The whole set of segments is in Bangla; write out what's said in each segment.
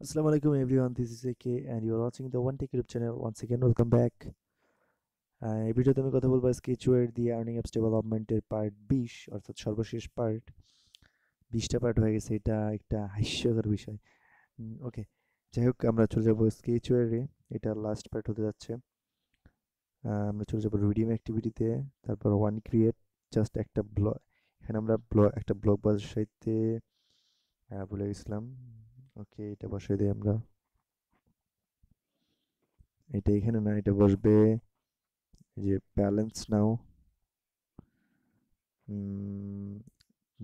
Assalamu alaikum everyone, this is AK and you are watching the One Tech YouTube channel. Once again welcome back. এই ভিডিওতে আমি কথা বলবো স্কেচওয়্যার দিয়ে আর্নিং অ্যাপস ডেভেলপমেন্টের পার্ট 20 অর্থাৎ সর্বশেষ পার্ট 20টা পার্ট হয়ে গেছে, এটা একটা হাস্যকর বিষয়। ওকে, যাই হোক আমরা চলে যাব স্কেচওয়্যারে, এটা লাস্ট পার্ট হতে যাচ্ছে। আমরা চলে যাব রিডিম অ্যাক্টিভিটিতে, তারপর ওয়ান ক্রিয়েট জাস্ট একটা ব্লগ, এখানে আমরা একটা ব্লগ বসাইতে ভুলে গেছিলাম। ওকে, এটা বসাই দিই আমরা, এটা এখানে না, এটা বসবে যে ব্যালেন্স নাও,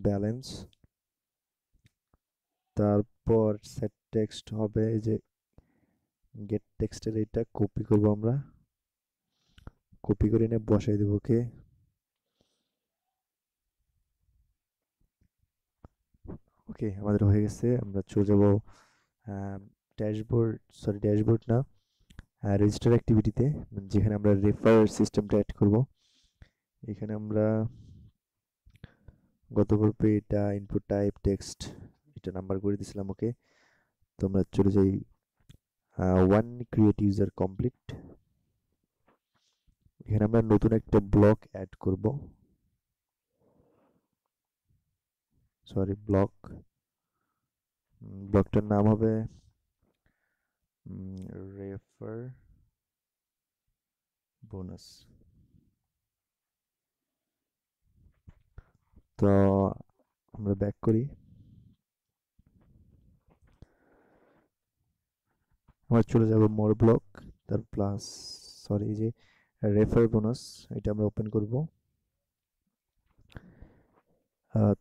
ব্যালেন্স, তারপর সেট টেক্সট হবে যে গেট টেক্সটের, এটা কপি করব আমরা, কপি করে নিয়ে বসাই দেব। ওকে, ওকে আমাদের হয়ে গেছে। আমরা চলে যাব ড্যাশবোর্ড, সরি ড্যাশবোর্ড না, রেজিস্টার অ্যাক্টিভিটিতে, যেখানে আমরা রেফার সিস্টেমটা অ্যাড করব। এখানে আমরা গত পর্বে এটা ইনপুট টাইপ টেক্সট, এটা নাম্বার করে দিয়েছিলাম। ওকে, তো আমরা চলে যাই ওয়ান ক্রিয়েট ইউজার কমপ্লিট, এখানে আমরা নতুন একটা ব্লক অ্যাড করব, সরি ব্লক, ব্লকটার নাম হবে রেফার বোনাস। তো আমরা ব্যাক করি, আমরা চলে যাব মোর ব্লক, তার প্লাস সরি যে রেফার বোনাস, এটা আমরা ওপেন করব।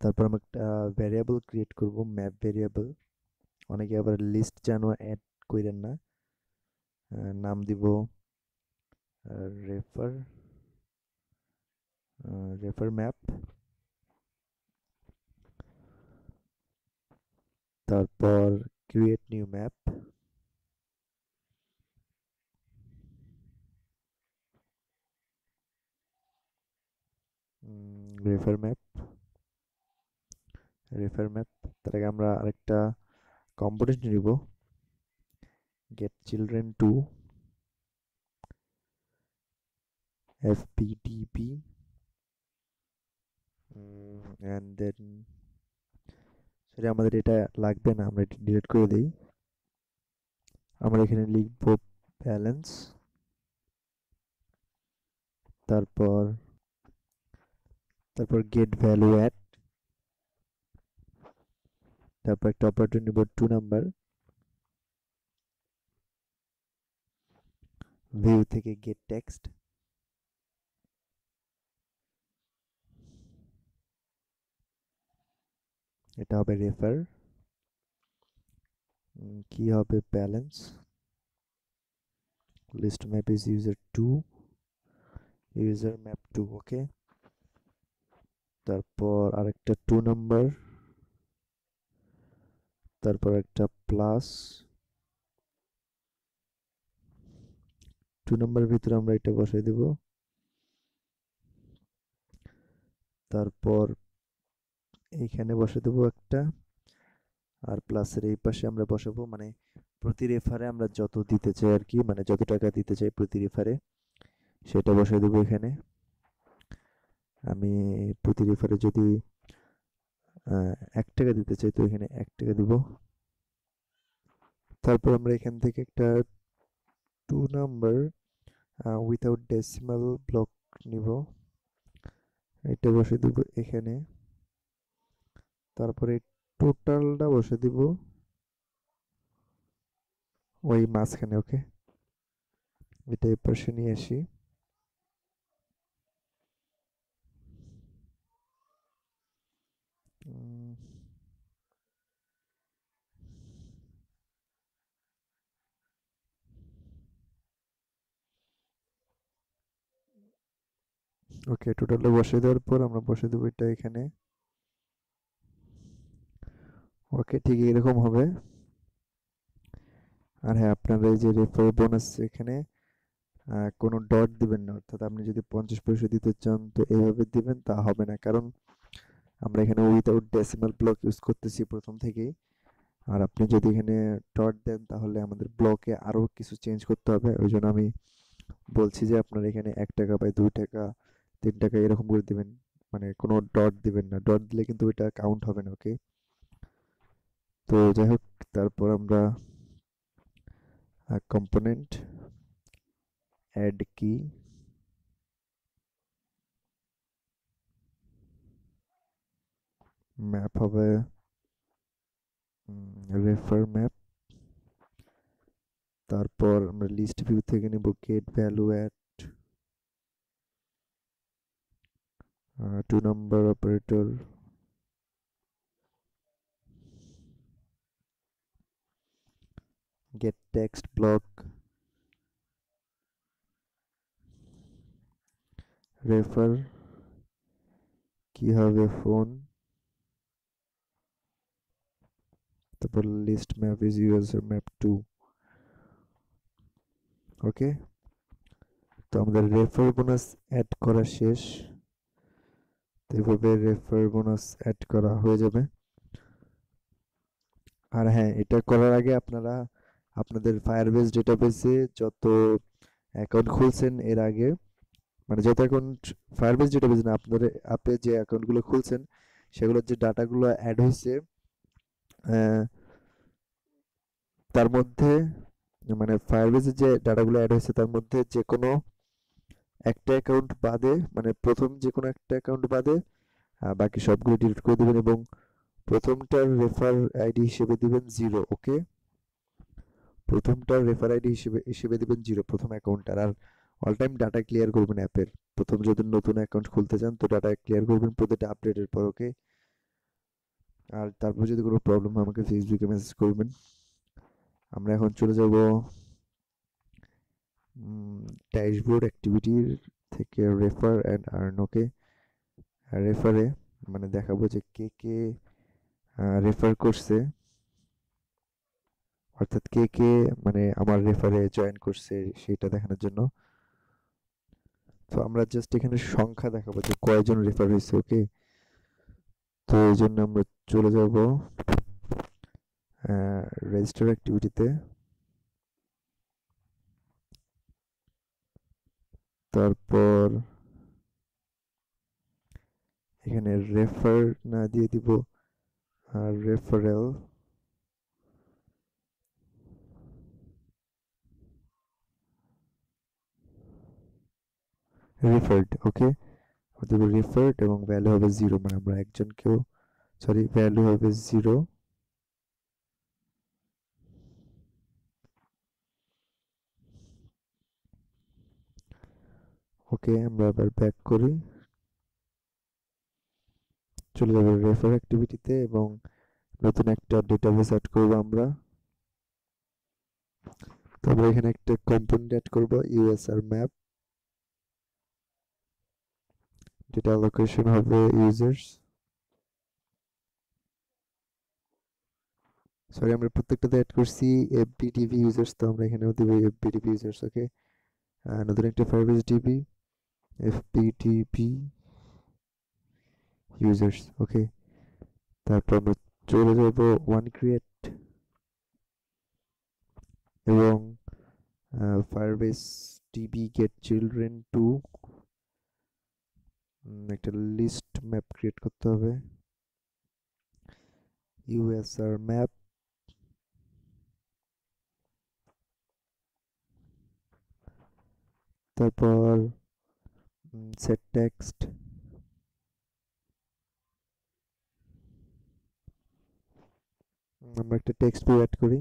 তারপর আমরা একটা ভ্যারিয়েবল ক্রিয়েট করব, ম্যাপ ভ্যারিয়েবল, অনেকে আবার লিস্ট জানো অ্যাড করেন না, নাম দিব রেফার রেফার ম্যাপ। তারপর create new map, refer map, refer map. তার আগে আমরা আরেকটা কম্পোনেন্ট নিব, get children to FPTP and then sorry আমাদের এটা লাগবে না, আমরা এটা ডিলিট করে দেই। আমরা এখানে লিখব ব্যালেন্স, তারপর get value at, তারপর একটা অপারেটর নিব 2 নাম্বার, ভিউ থেকে গেট টেক্সট, এটা হবে রেফার, কি হবে balance, list map is user two, user map two. Okay, তারপর আরেকটা 2 নাম্বার, তারপর একটা প্লাস 2 নাম্বার ভিতরে আমরা এটা বসাই দেব, তারপর এইখানে বসে দেব একটা, আর প্লাসের এই পাশে আমরা বসাবো, মানে প্রতি রেফারে আমরা যত দিতে চাই আর কি, মানে যত টাকা দিতে চাই প্রতি রেফারে সেটা বসাই দেব। এখানে আমি প্রতি রেফারে যদি 1 টাকা দিতে চাই তো এখানে 1 টাকা দিব। তারপর আমরা এখান থেকে একটা 2 নাম্বার উইথাউট ডেসিমাল ব্লক নিব, এটা বসে দিব এখানে, তারপরে টোটালটা বসে দিব ওই মাঝখানে। ওকে, এটা এই পাশে নিয়ে আসি, ওকে টোটালটা বসে দেওয়ার পর আমরা বসে দেবো এটা এখানে। ওকে, ঠিক এরকম হবে। আর হ্যাঁ, আপনারা এই যে রেফার বোনাস এখানে কোনো ডট দিবেন না, অর্থাৎ আপনি যদি 50 পয়সা দিতে চান তো এইভাবে দিবেন, তা হবে না, কারণ আমরা এখানে উইথআউট ডেসিমাল ব্লক ইউজ করতেছি প্রথম থেকেই। আর আপনি যদি এখানে ডট দেন তাহলে আমাদের ব্লকে আরো কিছু চেঞ্জ করতে হবে ওইজন্য আমি বলছি যে আপনারা এখানে 1 টাকা বা 2 টাকা 3 টাকা এরকম করে দিবেন মানে কোনো ডট দিবেন না ডট দিলে কিন্তু এটা কাউন্ট হবে না ওকে তো যাই হোক তারপর আমরা কম্পোনেন্ট অ্যাড কি ম্যাপ হবে refer map তারপর আমরা লিস্ট ভিউ থেকে নিব get value at 2 number operator get text block refer কি হবে phone The list map is user map 2. Okay. So the refer bonus add kora shesh. Therefore refer bonus add kora hoye jabe. Ar ha eta korar age apnara apnader Firebase database e joto account khulchen er age mane joto account Firebase database na apnare ape je account gulo khulchen shegulo je data gulo add hoyeche তার মধ্যে মানে Firebase যে ডাটাগুলো অ্যাড হয়েছে তার মধ্যে যে কোনো একটা অ্যাকাউন্ট বাদে মানে প্রথম যে কোনো একটা অ্যাকাউন্ট বাদে বাকি সবগুলো ডিলিট করে দিবেন এবং প্রথমটার রেফার আইডি হিসেবে দিবেন 0 ওকে প্রথমটার রেফার আইডি হিসেবে দিবেন 0 প্রথম অ্যাকাউন্টটার আর অল টাইম ডাটা ক্লিয়ার করবেন অ্যাপের প্রথম যদি নতুন অ্যাকাউন্ট খুলতে চান তো ডাটা ক্লিয়ার করবেন প্রতিটা আপডেটের পর ওকে আর তারপর যদি কোনো প্রবলেম হয় আমাকে ফেসবুকে মেসেজ করবেন আমরা এখন চলে যাব ড্যাশবোর্ড অ্যাক্টিভিটির থেকে রেফার এন্ড আর্ন ওকে রেফারে মানে দেখাবো যে কে কে রেফার করছে অর্থাৎ কে কে মানে আমার রেফারে জয়েন করছে সেটা দেখানোর জন্য তো আমরা জাস্ট এখানে সংখ্যা দেখাবো যে কয়জন রেফার হয়েছে ওকে তো এইজন্য আমরা চলে যাব রেজিস্টার অ্যাক্টিভিটিতে তারপর এখানে রেফার না দিয়ে দিব আর রেফারেল রেফারড ওকে অতএব রেফারড এবং ভ্যালু হবে 0 মানে আমরা একজনকেও সরি ভ্যালু হবে 0 ওকে আমরা আবার ব্যাক করি চলে যাব রেফার অ্যাক্টিভিটিতে এবং নতুন একটা ডেটাবেস অ্যাড করব আমরা তো আমরা এখানে একটা কম্পোনেন্ট অ্যাড করব USR map Data allocation of the users. Sorry, I'm protected that could see FPTP users. So I'm like another way FPTP users. Okay, another active Firebase DB FPTP users. Okay, that problem. So one create along Firebase DB get children to. একটা লিস্ট ম্যাপ ক্রিয়েট করতে হবে ইউএসআর ম্যাপ তারপর সেট টেক্সট আমরা একটা টেক্সট ভিউ অ্যাড করি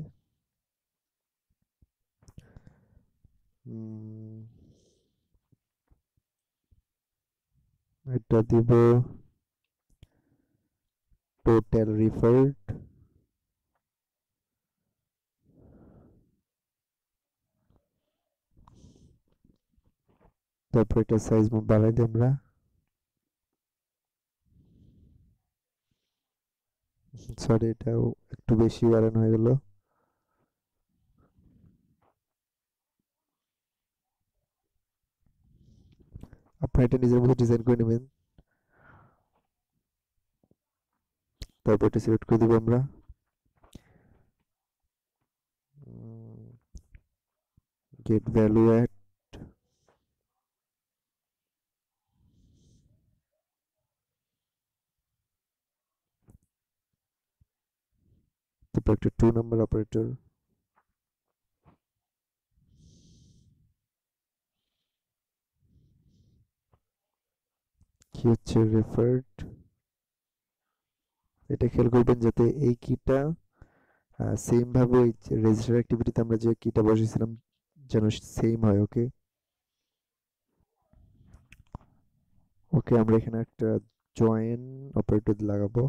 এটা দিব টোটাল রেফারড তারপর এটা সাইজ বাড়াই দেব আমরা সরি এটাও একটু বেশি বাড়ানো হয়ে গেল আপনারা নিজের মতো ডিজাইন করে নেবেন তারপর এটা সিলেক্ট করে দেব আমরা get value at subtracted two number operator. Here referred এটা খেয়াল করবেন যাতে এই কিটা সেম ভাবে রেজিস্টার অ্যাক্টিভিটিতে আমরা যে কিটা বসিয়েছিলাম যেন সেম হয় ওকে ওকে আমরা এখানে একটা জয়েন অপারেটর লাগাবো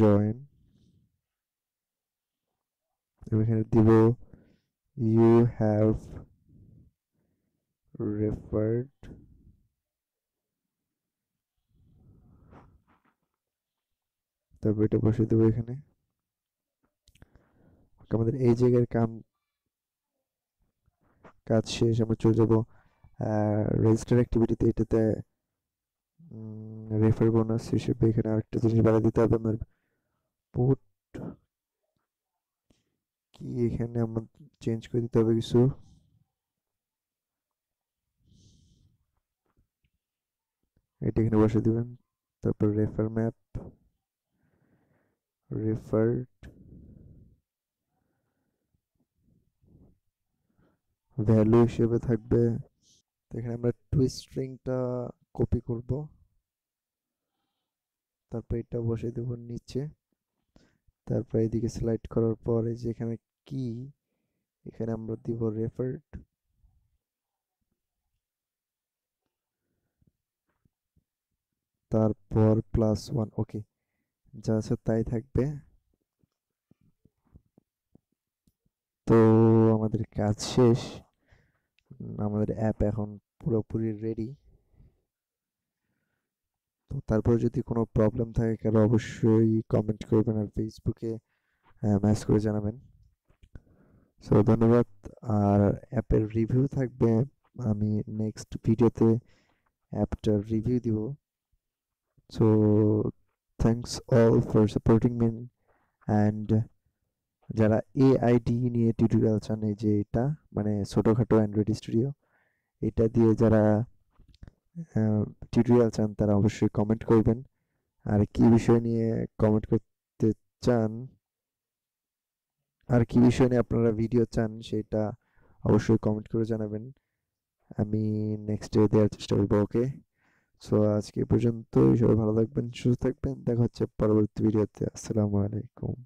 জয়েন এখানে দিব you have referred তবে এটা বসিয়ে দেব এখানে আমাদের এই জায়গার কাজ শেষ আমরা চলে যাব রেজিস্টার অ্যাক্টিভিটিতে এটাতে রেফার বোনাস হিসেবে এখানে আরেকটা জিনিস বাড়া দিতে হবে আমার পুট কি এখানে আমাদের চেঞ্জ করে দিতে হবে কিছু এটা এখানে বসিয়ে দিবেন তারপর রেফার ম্যাপ referred value হিসেবে থাকবে এখানে আমরা টু স্ট্রিংটা কপি করব তারপর এটা বসিয়ে দেব নিচে তারপর এদিকে স্লাইড করার পর এই যে এখানে কি এখানে আমরা দিব referred তারপর প্লাস 1 ওকে যা আছে তাই থাকবে তো আমাদের কাজ শেষ আমাদের অ্যাপ এখন পুরোপুরি রেডি তো তারপর যদি কোনো প্রবলেম থাকে তাহলে অবশ্যই কমেন্ট করবেন আর ফেসবুকে মেসেজ করে জানাবেন সো ধন্যবাদ আর অ্যাপের রিভিউ থাকবে আমি নেক্সট ভিডিওতে অ্যাপটার রিভিউ দিব so Thanks all for supporting me and jara AID niye tutorial chane je eta mane choto khato Android Studio eta diye jara tutorial chan tara obosshoi comment korben ar ki bishoy niye comment korte chan ar ki bishoy niye apnara video chan seta obosshoi comment kore janaben ami next day der chesta korbo okay so আজকে পর্যন্ত সবাই ভালো থাকবেন সুস্থ থাকবেন দেখা হচ্ছে পরবর্তী ভিডিওতে আসসালামু আলাইকুম